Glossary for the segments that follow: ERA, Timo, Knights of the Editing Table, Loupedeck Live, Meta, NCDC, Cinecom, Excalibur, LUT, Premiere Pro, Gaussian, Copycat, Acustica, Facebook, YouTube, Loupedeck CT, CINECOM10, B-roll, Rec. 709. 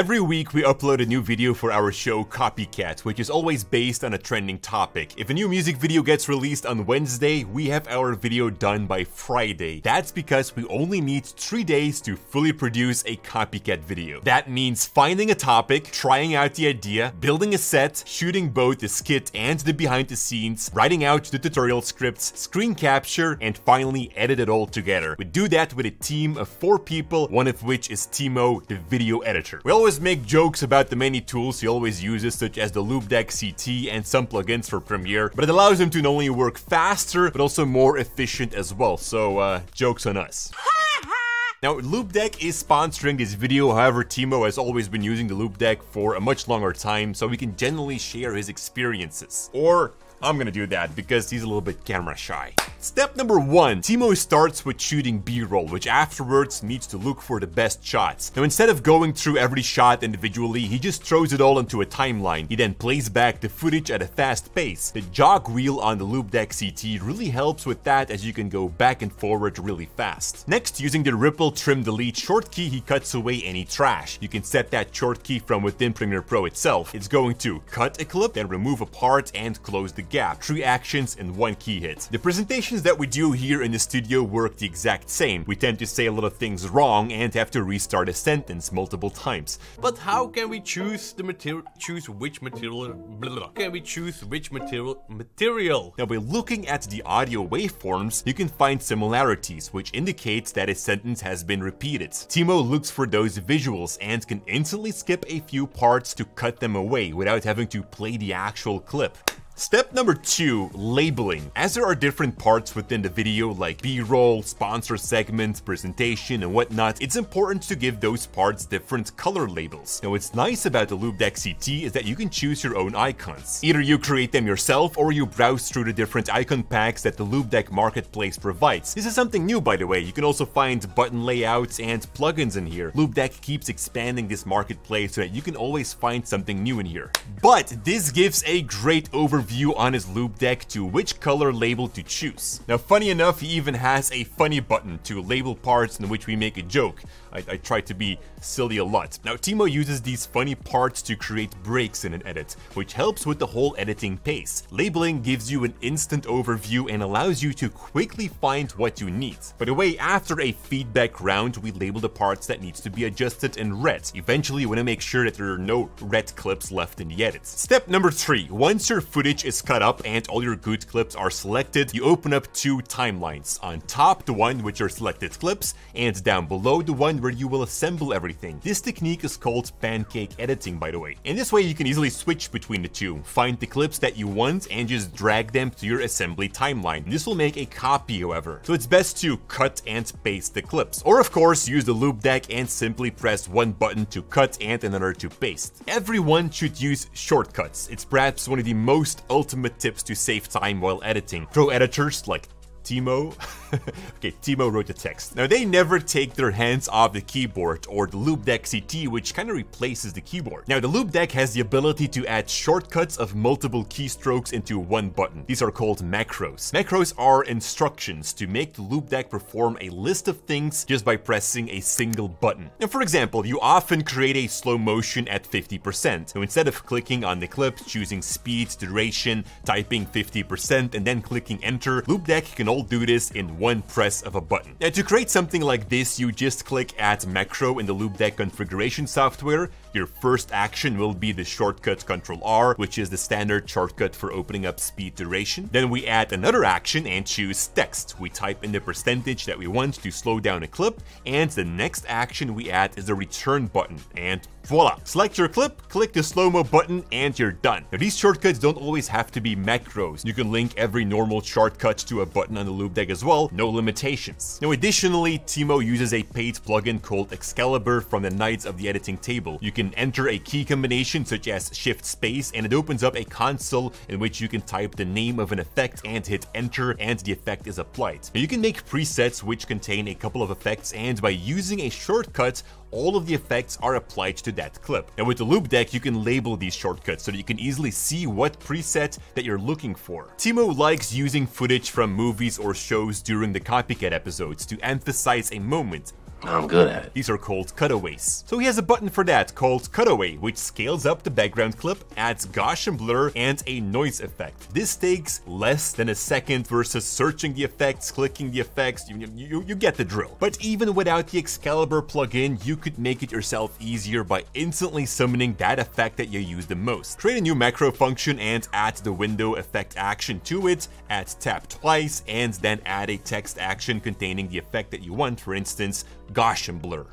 Every week we upload a new video for our show Copycat, which is always based on a trending topic. If a new music video gets released on Wednesday, we have our video done by Friday. That's because we only need 3 days to fully produce a Copycat video. That means finding a topic, trying out the idea, building a set, shooting both the skit and the behind the scenes, writing out the tutorial scripts, screen capture, and finally edit it all together. We do that with a team of 4 people, one of which is Timo, the video editor. We always make jokes about the many tools he always uses, such as the Loupedeck CT and some plugins for Premiere, but it allows him to not only work faster, but also more efficient as well, so jokes on us. Now, Loupedeck is sponsoring this video, however, Timo has always been using the Loupedeck for a much longer time, so we can generally share his experiences. Or I'm gonna do that, because he's a little bit camera shy. Step number 1, Timo starts with shooting B-roll, which afterwards needs to look for the best shots. Now, instead of going through every shot individually, he just throws it all into a timeline. He then plays back the footage at a fast pace. The jog wheel on the Loupedeck CT really helps with that, as you can go back and forward really fast. Next, using the ripple trim delete shortkey, he cuts away any trash. You can set that shortkey from within Premiere Pro itself. It's going to cut a clip, then remove a part and close the gap. 3 actions and 1 key hit. The presentations that we do here in the studio work the exact same. We tend to say a lot of things wrong and have to restart a sentence multiple times. But how can we choose the material? Choose which material? Now, by looking at the audio waveforms, you can find similarities, which indicates that a sentence has been repeated. Timo looks for those visuals and can instantly skip a few parts to cut them away without having to play the actual clip. Step number 2, labeling. As there are different parts within the video like B-roll, sponsor segments, presentation, and whatnot, it's important to give those parts different color labels. Now, what's nice about the Loupedeck CT is that you can choose your own icons. Either you create them yourself or you browse through the different icon packs that the Loupedeck marketplace provides. This is something new, by the way. You can also find button layouts and plugins in here. Loupedeck keeps expanding this marketplace so that you can always find something new in here. But this gives a great overview on his Loupedeck to which color label to choose. Now, funny enough, he even has a funny button to label parts in which we make a joke. I try to be silly a lot. Now, Timo uses these funny parts to create breaks in an edit, which helps with the whole editing pace. Labeling gives you an instant overview and allows you to quickly find what you need. By the way, after a feedback round, we label the parts that needs to be adjusted in red. Eventually, you want to make sure that there are no red clips left in the edit. Step number 3, once your footage is cut up and all your good clips are selected, you open up 2 timelines. On top, the one with your selected clips, and down below, the one where you will assemble everything. This technique is called pancake editing, by the way. And this way you can easily switch between the two. Find the clips that you want and just drag them to your assembly timeline. This will make a copy, however. So it's best to cut and paste the clips. Or of course, use the Loupedeck and simply press one button to cut and another to paste. Everyone should use shortcuts. It's perhaps one of the most ultimate tips to save time while editing. Pro editors like Timo. Okay, Timo wrote the text. Now, they never take their hands off the keyboard or the Loupedeck CT, which kind of replaces the keyboard. Now, the Loupedeck has the ability to add shortcuts of multiple keystrokes into one button. These are called macros. Macros are instructions to make the Loupedeck perform a list of things just by pressing a single button. Now, for example, you often create a slow motion at 50%. So instead of clicking on the clip, choosing speed, duration, typing 50%, and then clicking enter, Loupedeck can all do this in one press of a button. Now, to create something like this, you just click Add Macro in the Loupedeck configuration software. Your first action will be the shortcut Ctrl-R, which is the standard shortcut for opening up speed duration. Then we add another action and choose text. We type in the percentage that we want to slow down a clip, and the next action we add is the return button, and voila! Select your clip, click the slow-mo button, and you're done. Now, these shortcuts don't always have to be macros. You can link every normal shortcut to a button on the Loupedeck as well, no limitations. Now, additionally, Timo uses a paid plugin called Excalibur from the Knights of the Editing Table. You can enter a key combination such as shift space, and it opens up a console in which you can type the name of an effect and hit enter, and the effect is applied. Now, you can make presets which contain a couple of effects, and by using a shortcut, all of the effects are applied to that clip. Now, with the Loupedeck, you can label these shortcuts so that you can easily see what preset that you're looking for. Timo likes using footage from movies or shows during the Copycat episodes to emphasize a moment. I'm good at it. These are called cutaways. So he has a button for that called cutaway, which scales up the background clip, adds Gaussian blur and a noise effect. This takes less than a second versus searching the effects, clicking the effects, you get the drill. But even without the Excalibur plugin, you could make it yourself easier by instantly summoning that effect that you use the most. Create a new macro function and add the window effect action to it, add tap twice, and then add a text action containing the effect that you want, for instance, Gaussian blur.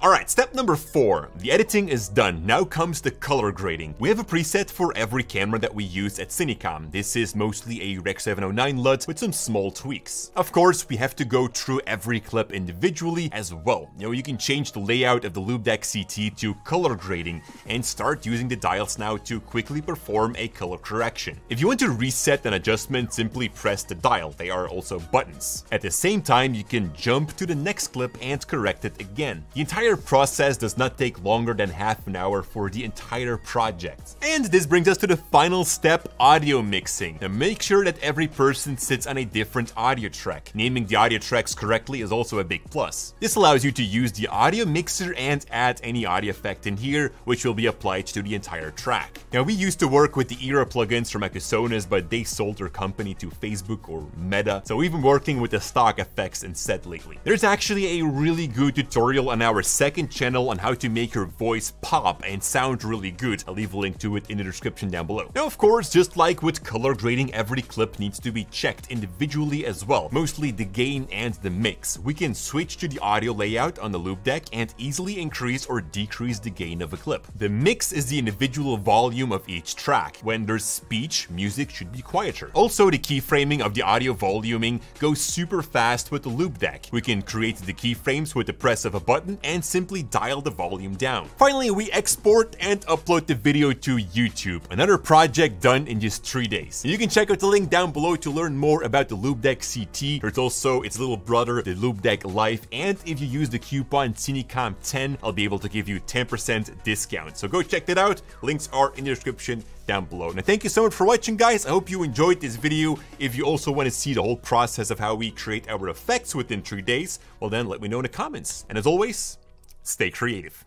Alright, step number 4. The editing is done. Now comes the color grading. We have a preset for every camera that we use at Cinecom. This is mostly a Rec. 709 LUT with some small tweaks. Of course, we have to go through every clip individually as well. You know, you can change the layout of the Loupedeck CT to color grading and start using the dials now to quickly perform a color correction. If you want to reset an adjustment, simply press the dial. They are also buttons. At the same time, you can jump to the next clip and correct it again. The entire process does not take longer than half an hour for the entire project. And this brings us to the final step, audio mixing. Now make sure that every person sits on a different audio track. Naming the audio tracks correctly is also a big plus. This allows you to use the audio mixer and add any audio effect in here, which will be applied to the entire track. Now we used to work with the ERA plugins from Acustica, but they sold their company to Facebook or Meta, so we've been working with the stock effects instead lately. There's actually a really good tutorial on our second channel on how to make your voice pop and sound really good. I'll leave a link to it in the description down below. Now, of course, just like with color grading, every clip needs to be checked individually as well, mostly the gain and the mix. We can switch to the audio layout on the Loupedeck and easily increase or decrease the gain of a clip. The mix is the individual volume of each track. When there's speech, music should be quieter. Also, the keyframing of the audio voluming goes super fast with the Loupedeck. We can create the keyframes with the press of a button and simply dial the volume down. Finally, we export and upload the video to YouTube. Another project done in just 3 days. You can check out the link down below to learn more about the Loupedeck CT. There's also its little brother, the Loupedeck Life, and if you use the coupon Cinecom10, I'll be able to give you 10% discount. So go check that out. Links are in the description down below. Now, thank you so much for watching, guys. I hope you enjoyed this video. If you also want to see the whole process of how we create our effects within 3 days, well then let me know in the comments. And as always, stay creative.